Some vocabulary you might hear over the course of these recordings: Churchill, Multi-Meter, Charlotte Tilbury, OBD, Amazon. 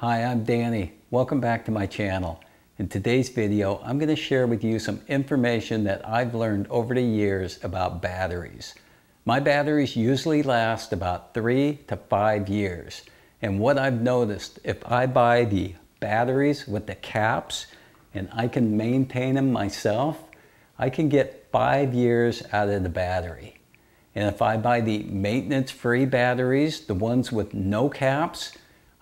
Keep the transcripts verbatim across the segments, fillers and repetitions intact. Hi, I'm Danny. Welcome back to my channel. In today's video, I'm going to share with you some information that I've learned over the years about batteries. My batteries usually last about three to five years. And what I've noticed, if I buy the batteries with the caps and I can maintain them myself, I can get five years out of the battery. And if I buy the maintenance-free batteries, the ones with no caps,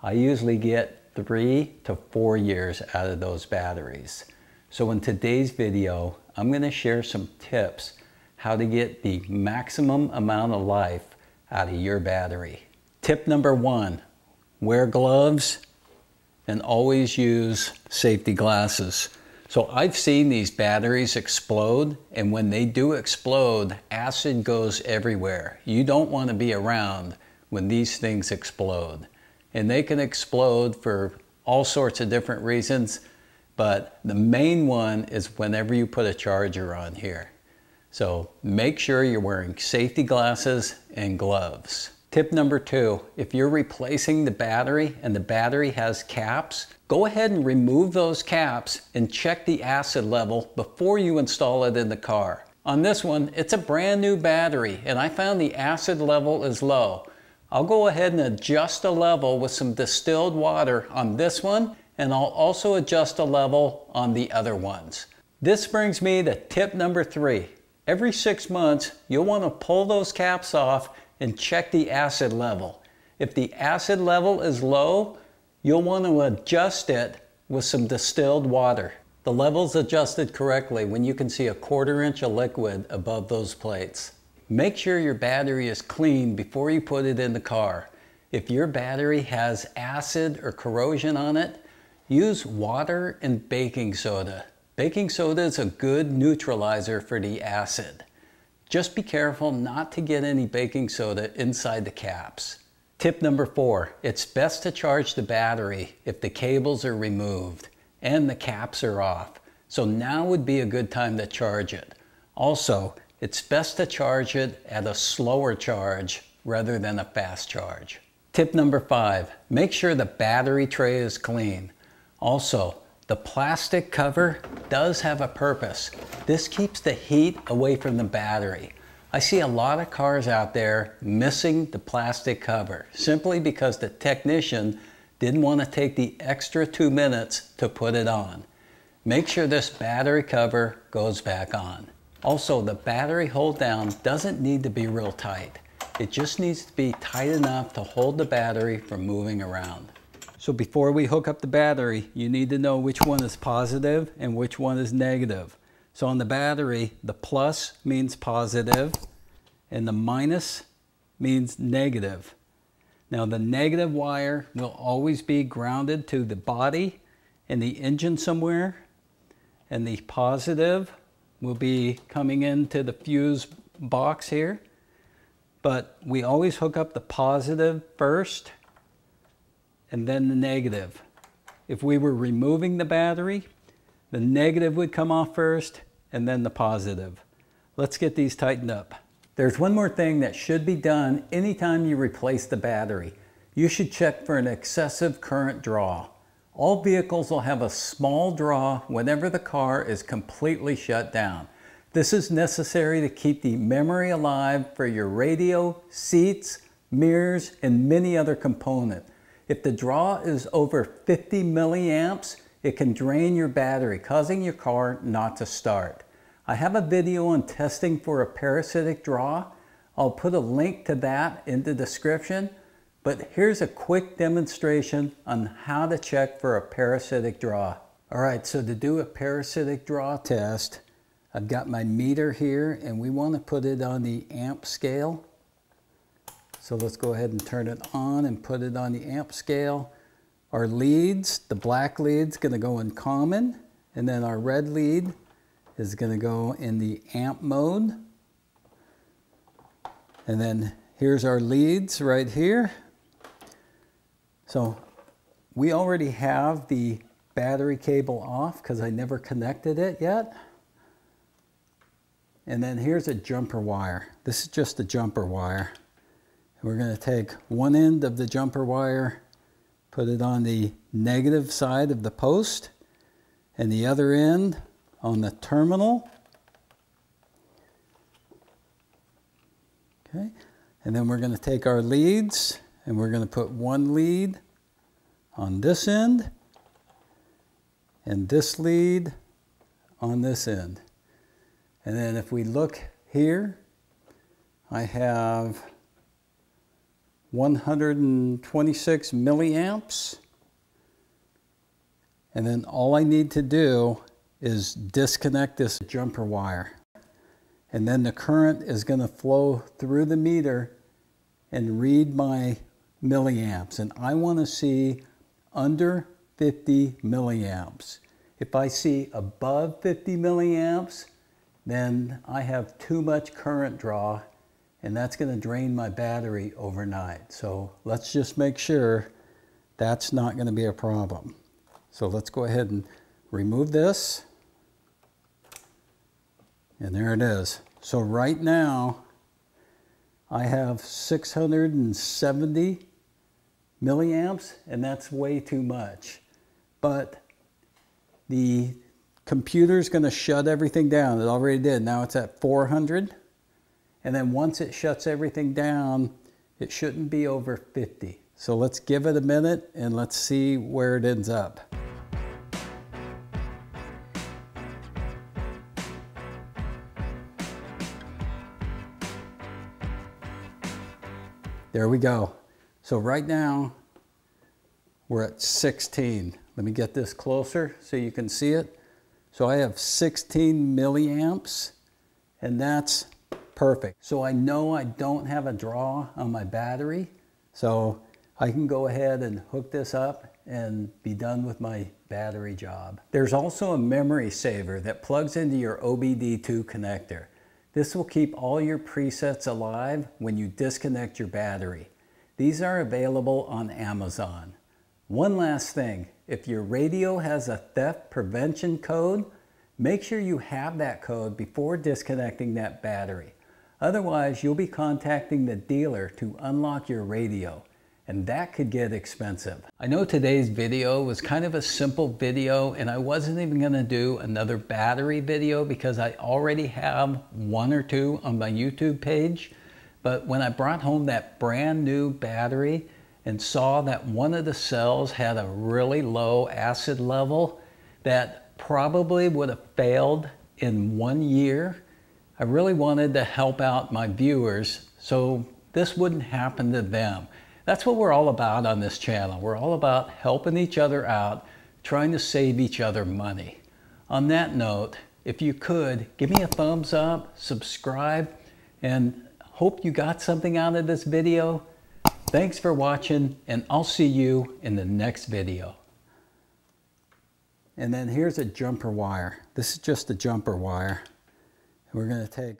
I usually get three to four years out of those batteries. So in today's video, I'm going to share some tips how to get the maximum amount of life out of your battery. Tip number one, wear gloves and always use safety glasses. So I've seen these batteries explode, and when they do explode, acid goes everywhere. You don't want to be around when these things explode. And they can explode for all sorts of different reasons, but the main one is whenever you put a charger on here. So make sure you're wearing safety glasses and gloves. Tip number two, if you're replacing the battery and the battery has caps, go ahead and remove those caps and check the acid level before you install it in the car. On this one, it's a brand new battery and I found the acid level is low. I'll go ahead and adjust the level with some distilled water on this one, and I'll also adjust the level on the other ones. This brings me to tip number three. Every six months, you'll want to pull those caps off and check the acid level. If the acid level is low, you'll want to adjust it with some distilled water. The level's adjusted correctly when you can see a quarter inch of liquid above those plates. Make sure your battery is clean before you put it in the car. If your battery has acid or corrosion on it, use water and baking soda. Baking soda is a good neutralizer for the acid. Just be careful not to get any baking soda inside the caps. Tip number four, it's best to charge the battery if the cables are removed and the caps are off. So now would be a good time to charge it. Also, it's best to charge it at a slower charge rather than a fast charge. Tip number five, make sure the battery tray is clean. Also, the plastic cover does have a purpose. This keeps the heat away from the battery. I see a lot of cars out there missing the plastic cover simply because the technician didn't want to take the extra two minutes to put it on. Make sure this battery cover goes back on. Also, the battery hold down doesn't need to be real tight. It just needs to be tight enough to hold the battery from moving around. So before we hook up the battery, you need to know which one is positive and which one is negative. So on the battery, the plus means positive and the minus means negative. Now the negative wire will always be grounded to the body and the engine somewhere, and the positive will be coming into the fuse box here, but we always hook up the positive first and then the negative. If we were removing the battery, the negative would come off first and then the positive. Let's get these tightened up. There's one more thing that should be done anytime you replace the battery. You should check for an excessive current draw. All vehicles will have a small draw whenever the car is completely shut down. This is necessary to keep the memory alive for your radio, seats, mirrors, and many other components. If the draw is over fifty milliamps, it can drain your battery, causing your car not to start. I have a video on testing for a parasitic draw. I'll put a link to that in the description. But here's a quick demonstration on how to check for a parasitic draw. All right, so to do a parasitic draw test, I've got my meter here and we want to put it on the amp scale. So let's go ahead and turn it on and put it on the amp scale. Our leads, the black lead's going to go in common, and then our red lead is going to go in the amp mode. And then here's our leads right here. So we already have the battery cable off because I never connected it yet. And then here's a jumper wire. This is just a jumper wire. And we're going to take one end of the jumper wire put it on the negative side of the post, and the other end on the terminal. Okay, and then we're going to take our leads, and we're going to put one lead on this end, and this lead on this end. And then if we look here, I have one hundred twenty-six milliamps. And then all I need to do is disconnect this jumper wire. And then the current is going to flow through the meter and read my milliamps. And I want to see under fifty milliamps. If I see above fifty milliamps, then I have too much current draw, and that's going to drain my battery overnight. So let's just make sure that's not going to be a problem. So let's go ahead and remove this. And there it is. So right now, I have six hundred seventy milliamps, and that's way too much. But the computer's going to shut everything down. It already did. Now it's at four hundred. And then once it shuts everything down, it shouldn't be over fifty. So let's give it a minute and let's see where it ends up. There we go. So right now we're at sixteen. Let me get this closer so you can see it. So I have sixteen milliamps, and that's perfect. So I know I don't have a draw on my battery. So I can go ahead and hook this up and be done with my battery job. There's also a memory saver that plugs into your O B D two connector. This will keep all your presets alive when you disconnect your battery. These are available on Amazon. One last thing, if your radio has a theft prevention code, make sure you have that code before disconnecting that battery. Otherwise, you'll be contacting the dealer to unlock your radio, and that could get expensive. I know today's video was kind of a simple video, and I wasn't even gonna do another battery video because I already have one or two on my YouTube page. But when I brought home that brand new battery and saw that one of the cells had a really low acid level that probably would have failed in one year, I really wanted to help out my viewers so this wouldn't happen to them. That's what we're all about on this channel. We're all about helping each other out, trying to save each other money. On that note, if you could, give me a thumbs up, subscribe, and hope you got something out of this video. Thanks for watching, and I'll see you in the next video. And then here's a jumper wire. This is just a jumper wire. We're going to take